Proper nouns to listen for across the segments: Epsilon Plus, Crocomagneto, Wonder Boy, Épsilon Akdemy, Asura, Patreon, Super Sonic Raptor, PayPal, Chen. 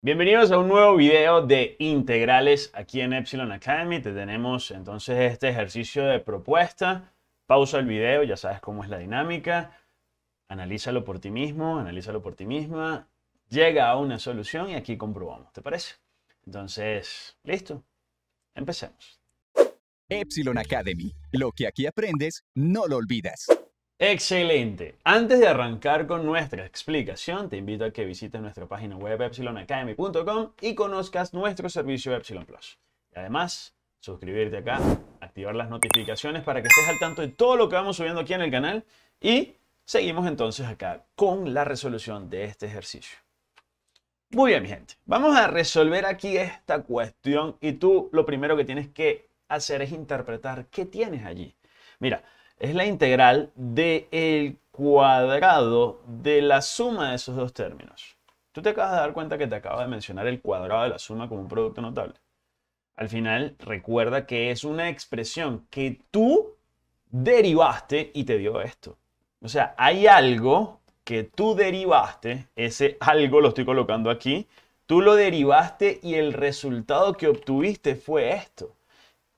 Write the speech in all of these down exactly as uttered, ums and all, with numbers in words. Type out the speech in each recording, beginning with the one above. Bienvenidos a un nuevo video de integrales aquí en Epsilon Academy. Te tenemos entonces este ejercicio de propuesta. Pausa el video, ya sabes cómo es la dinámica. Analízalo por ti mismo, analízalo por ti misma. Llega a una solución y aquí comprobamos, ¿te parece? Entonces, listo, empecemos. Epsilon Academy, lo que aquí aprendes, no lo olvidas. Excelente. Antes de arrancar con nuestra explicación, te invito a que visites nuestra página web epsilon academy punto com y conozcas nuestro servicio Epsilon Plus. Y además, suscribirte acá, activar las notificaciones para que estés al tanto de todo lo que vamos subiendo aquí en el canal y seguimos entonces acá con la resolución de este ejercicio. Muy bien, mi gente. Vamos a resolver aquí esta cuestión y tú lo primero que tienes que hacer es interpretar qué tienes allí. Mira, es la integral del cuadrado de la suma de esos dos términos. Tú te acabas de dar cuenta que te acabo de mencionar el cuadrado de la suma como un producto notable. Al final, recuerda que es una expresión que tú derivaste y te dio esto. O sea, hay algo que tú derivaste, ese algo lo estoy colocando aquí, tú lo derivaste y el resultado que obtuviste fue esto.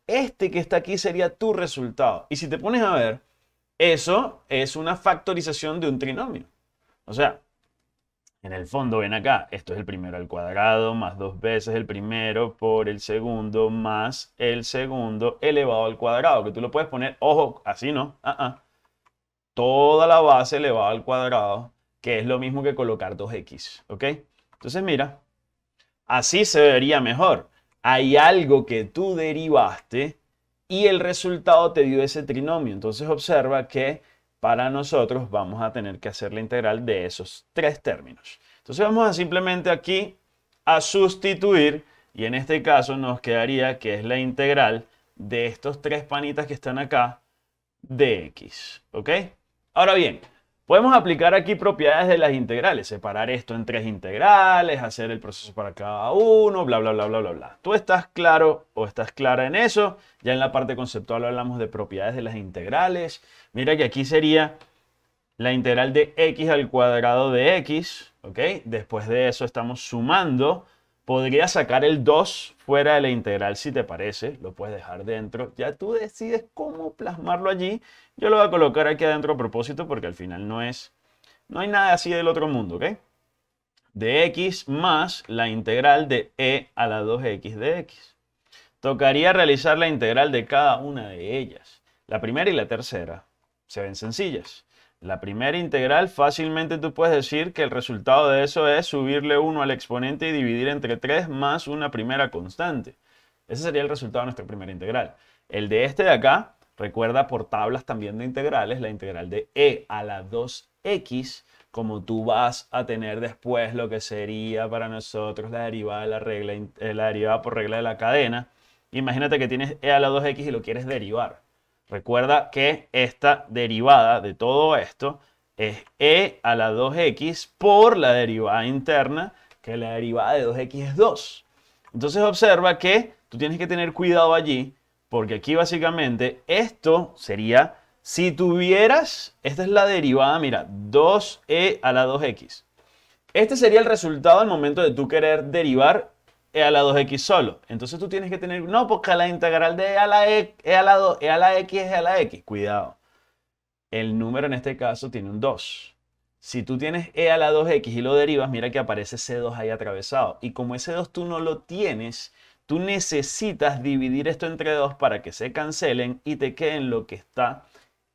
Este que está aquí sería tu resultado. Y si te pones a ver, eso es una factorización de un trinomio. O sea, en el fondo ven acá, esto es el primero al cuadrado más dos veces el primero por el segundo más el segundo elevado al cuadrado. Que tú lo puedes poner, ojo, así no, ah, ah. Toda la base elevada al cuadrado, que es lo mismo que colocar dos equis, ¿ok? Entonces mira, así se vería mejor. Hay algo que tú derivaste y el resultado te dio ese trinomio. Entonces observa que para nosotros vamos a tener que hacer la integral de esos tres términos. Entonces vamos a simplemente aquí a sustituir y en este caso nos quedaría que es la integral de estos tres panitas que están acá de x. ¿Ok? Ahora bien, podemos aplicar aquí propiedades de las integrales, separar esto en tres integrales, hacer el proceso para cada uno, bla, bla, bla, bla, bla, bla. ¿Tú estás claro o estás clara en eso? Ya en la parte conceptual hablamos de propiedades de las integrales. Mira que aquí sería la integral de x al cuadrado de x, ¿ok? Después de eso estamos sumando. Podría sacar el dos fuera de la integral si te parece, lo puedes dejar dentro. Ya tú decides cómo plasmarlo allí. Yo lo voy a colocar aquí adentro a propósito porque al final no es, no hay nada así del otro mundo, ¿ok? De x más la integral de e a la dos equis de x. Tocaría realizar la integral de cada una de ellas. La primera y la tercera se ven sencillas. La primera integral fácilmente tú puedes decir que el resultado de eso es subirle uno al exponente y dividir entre tres más una primera constante. Ese sería el resultado de nuestra primera integral. El de este de acá, recuerda por tablas también de integrales, la integral de e a la dos equis, como tú vas a tener después lo que sería para nosotros la derivada de la regla, la derivada por regla de la cadena. Imagínate que tienes e a la dos equis y lo quieres derivar. Recuerda que esta derivada de todo esto es e a la dos equis por la derivada interna, que la derivada de dos equis es dos. Entonces observa que tú tienes que tener cuidado allí, porque aquí básicamente esto sería, si tuvieras, esta es la derivada, mira, dos e a la dos equis. Este sería el resultado al momento de tú querer derivar e a la dos equis solo. Entonces tú tienes que tener... No, porque la integral de e a la, e, e a la, dos, e a la x es e a la x. Cuidado. El número en este caso tiene un dos. Si tú tienes e a la dos equis y lo derivas, mira que aparece ese dos ahí atravesado. Y como ese dos tú no lo tienes, tú necesitas dividir esto entre dos para que se cancelen y te queden lo que está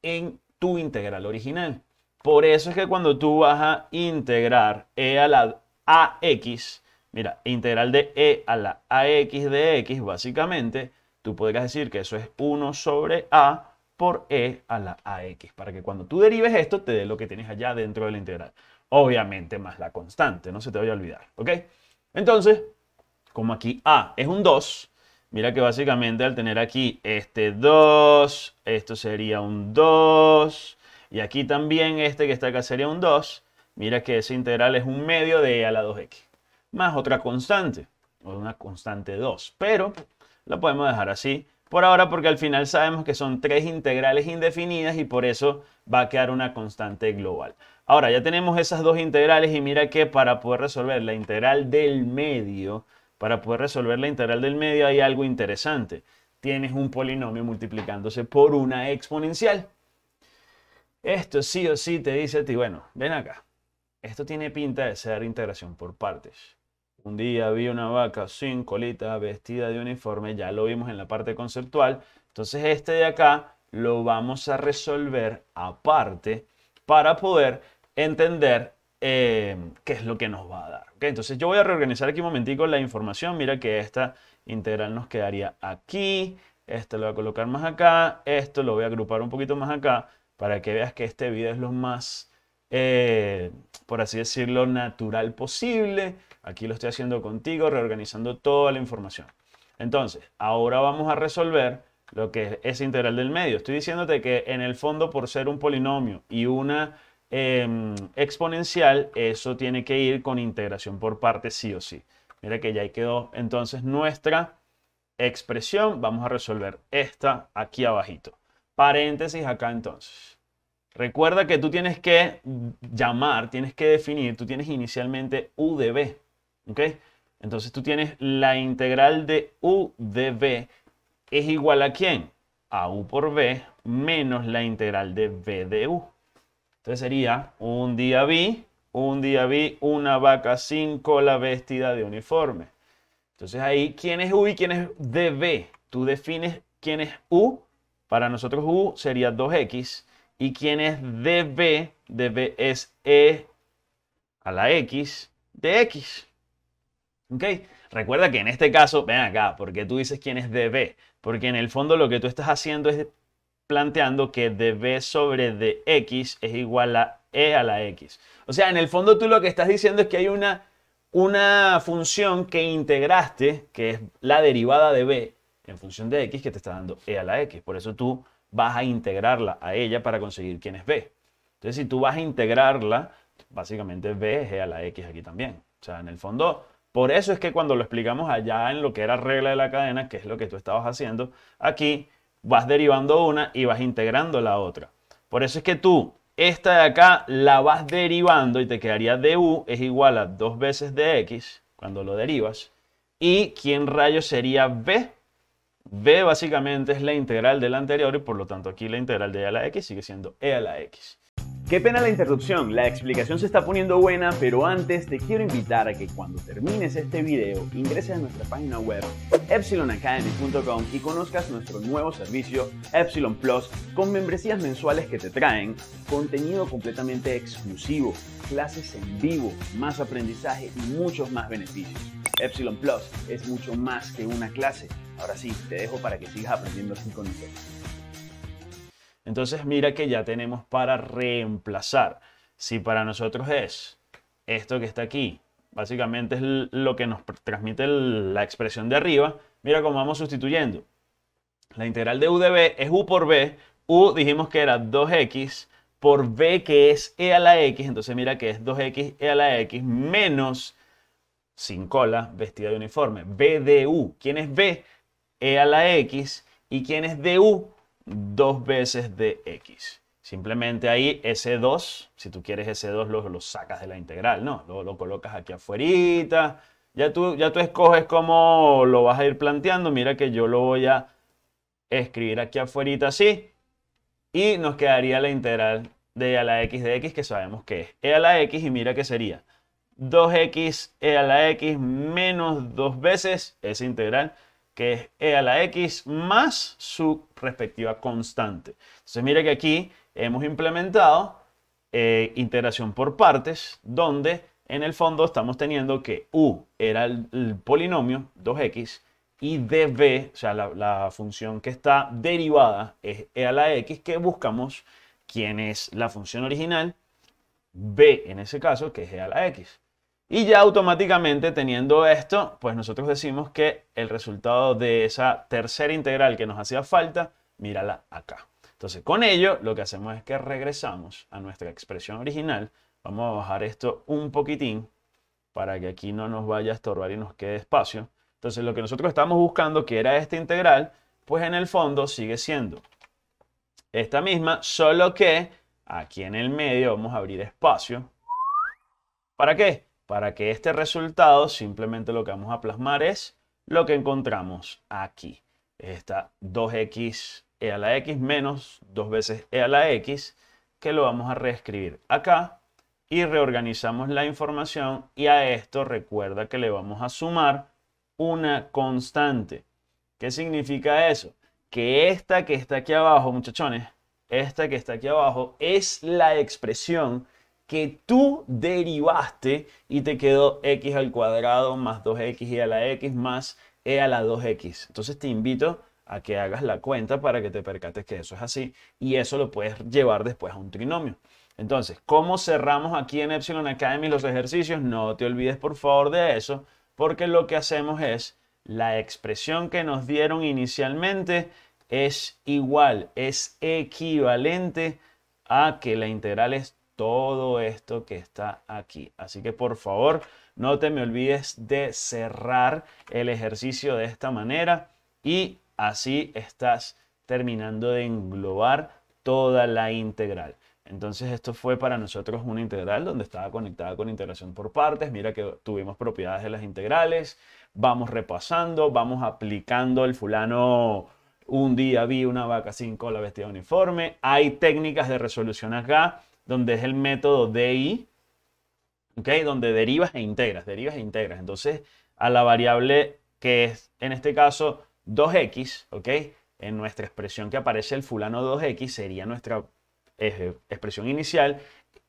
en tu integral original. Por eso es que cuando tú vas a integrar e a la ax... Mira, integral de e a la ax de x, básicamente, tú podrías decir que eso es uno sobre a por e a la ax. Para que cuando tú derives esto, te dé lo que tienes allá dentro de la integral. Obviamente más la constante, no se te vaya a olvidar, ¿ok? Entonces, como aquí a es un dos, mira que básicamente al tener aquí este dos, esto sería un dos, y aquí también este que está acá sería un dos, mira que esa integral es un medio de e a la dos equis. Más otra constante, o una constante dos, pero la podemos dejar así por ahora, porque al final sabemos que son tres integrales indefinidas y por eso va a quedar una constante global. Ahora ya tenemos esas dos integrales y mira que para poder resolver la integral del medio, para poder resolver la integral del medio hay algo interesante. Tienes un polinomio multiplicándose por una exponencial. Esto sí o sí te dice a ti, bueno, ven acá. Esto tiene pinta de ser integración por partes. Un día vi una vaca sin colita, vestida de uniforme, ya lo vimos en la parte conceptual. Entonces este de acá lo vamos a resolver aparte para poder entender eh, qué es lo que nos va a dar. ¿Okay? Entonces yo voy a reorganizar aquí un momentico la información. Mira que esta integral nos quedaría aquí. Este lo voy a colocar más acá. Esto lo voy a agrupar un poquito más acá para que veas que este video es lo más, eh, por así decirlo, natural posible. Aquí lo estoy haciendo contigo, reorganizando toda la información. Entonces, ahora vamos a resolver lo que es esa integral del medio. Estoy diciéndote que en el fondo, por ser un polinomio y una eh, exponencial, eso tiene que ir con integración por partes sí o sí. Mira que ya ahí quedó entonces nuestra expresión. Vamos a resolver esta aquí abajito. Paréntesis acá entonces. Recuerda que tú tienes que llamar, tienes que definir, tú tienes inicialmente u de b, ¿ok? Entonces tú tienes la integral de u de b es igual a ¿quién? A u por b menos la integral de b de u. Entonces sería un día vi, un día vi una vaca sin cola vestida de uniforme. Entonces ahí, ¿quién es u y quién es de b? Tú defines quién es u. Para nosotros u sería dos x. ¿Y quién es db? db es e a la x de x. ¿Ok? Recuerda que en este caso, ven acá, porque tú dices quién es db. Porque en el fondo lo que tú estás haciendo es planteando que db sobre dx es igual a e a la x. O sea, en el fondo tú lo que estás diciendo es que hay una, una función que integraste, que es la derivada de b, en función de x, que te está dando e a la x. Por eso tú vas a integrarla a ella para conseguir quién es b. Entonces, si tú vas a integrarla, básicamente b es e a la x aquí también. O sea, en el fondo, por eso es que cuando lo explicamos allá en lo que era regla de la cadena, que es lo que tú estabas haciendo, aquí vas derivando una y vas integrando la otra. Por eso es que tú, esta de acá, la vas derivando y te quedaría du es igual a dos veces dx, cuando lo derivas. ¿Y quién rayo sería b? B básicamente es la integral de la anterior y por lo tanto aquí la integral de e a la x sigue siendo e a la x. Qué pena la interrupción, la explicación se está poniendo buena, pero antes te quiero invitar a que cuando termines este video ingreses a nuestra página web epsilon academy punto com y conozcas nuestro nuevo servicio Epsilon Plus con membresías mensuales que te traen contenido completamente exclusivo, clases en vivo, más aprendizaje y muchos más beneficios. Epsilon Plus es mucho más que una clase. Ahora sí, te dejo para que sigas aprendiendo así con nosotros. Entonces mira que ya tenemos para reemplazar. Si para nosotros es esto que está aquí, básicamente es lo que nos transmite la expresión de arriba, mira cómo vamos sustituyendo. La integral de u de b es u por b, u dijimos que era dos x por b que es e a la x, entonces mira que es dos x e a la x menos sin cola vestida de uniforme, b de u. ¿Quién es b? E a la x. ¿Y quién es de u? Dos veces de x. Simplemente ahí ese dos, si tú quieres ese dos, lo, lo sacas de la integral, ¿no? Lo, lo colocas aquí afuerita. Ya tú, ya tú escoges cómo lo vas a ir planteando. Mira que yo lo voy a escribir aquí afuerita así. Y nos quedaría la integral de e a la x de x, que sabemos que es e a la x. Y mira que sería dos x e a la x menos dos veces esa integral, que es e a la x más su respectiva constante. Entonces mira que aquí hemos implementado eh, integración por partes, donde en el fondo estamos teniendo que u era el, el polinomio dos x y db, o sea la, la función que está derivada es e a la x, que buscamos quién es la función original, b en ese caso, que es e a la x. Y ya automáticamente teniendo esto, pues nosotros decimos que el resultado de esa tercera integral que nos hacía falta, mírala acá. Entonces con ello lo que hacemos es que regresamos a nuestra expresión original. Vamos a bajar esto un poquitín para que aquí no nos vaya a estorbar y nos quede espacio. Entonces lo que nosotros estábamos buscando, que era esta integral, pues en el fondo sigue siendo esta misma, solo que aquí en el medio vamos a abrir espacio. ¿Para qué? Para que este resultado, simplemente lo que vamos a plasmar es lo que encontramos aquí. Esta dos x e a la x menos dos veces e a la x, que lo vamos a reescribir acá y reorganizamos la información. Y a esto recuerda que le vamos a sumar una constante. ¿Qué significa eso? Que esta que está aquí abajo, muchachones, esta que está aquí abajo es la expresión que tú derivaste y te quedó x al cuadrado más dos x y a la x más e a la dos x. Entonces te invito a que hagas la cuenta para que te percates que eso es así y eso lo puedes llevar después a un trinomio. Entonces, ¿cómo cerramos aquí en Epsilon Academy los ejercicios? No te olvides por favor de eso, porque lo que hacemos es la expresión que nos dieron inicialmente es igual, es equivalente a que la integral es todo esto que está aquí. Así que por favor no te me olvides de cerrar el ejercicio de esta manera y así estás terminando de englobar toda la integral. Entonces esto fue para nosotros una integral donde estaba conectada con integración por partes. Mira que tuvimos propiedades de las integrales. Vamos repasando, vamos aplicando el fulano... Un día vi una vaca sin cola vestida de uniforme. Hay técnicas de resolución acá, donde es el método D I, ¿okay? Donde derivas e integras, derivas e integras. Entonces, a la variable que es, en este caso, dos x, ¿okay? En nuestra expresión que aparece el fulano dos x sería nuestra eh, expresión inicial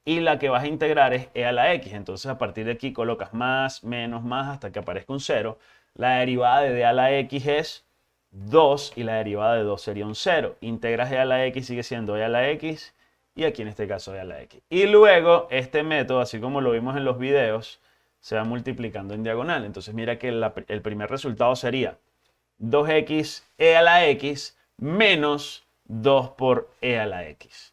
y la que vas a integrar es e a la x. Entonces, a partir de aquí colocas más, menos, más, hasta que aparezca un cero. La derivada de e a la x es dos y la derivada de dos sería un cero. Integras e a la x, sigue siendo e a la x y aquí en este caso e a la x. Y luego este método, así como lo vimos en los videos, se va multiplicando en diagonal. Entonces mira que la, el primer resultado sería dos x e a la x menos dos por e a la x.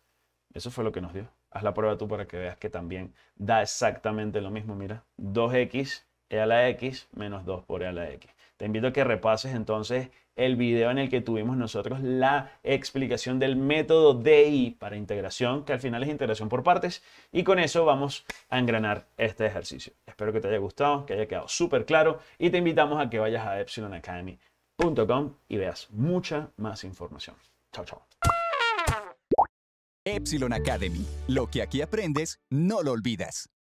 Eso fue lo que nos dio. Haz la prueba tú para que veas que también da exactamente lo mismo. Mira, dos x e a la x menos dos por e a la x. Te invito a que repases entonces el video en el que tuvimos nosotros la explicación del método D I para integración, que al final es integración por partes, y con eso vamos a engranar este ejercicio. Espero que te haya gustado, que haya quedado súper claro, y te invitamos a que vayas a epsilon academy punto com y veas mucha más información. Chao, chao. Epsilon Academy. Lo que aquí aprendes, no lo olvidas.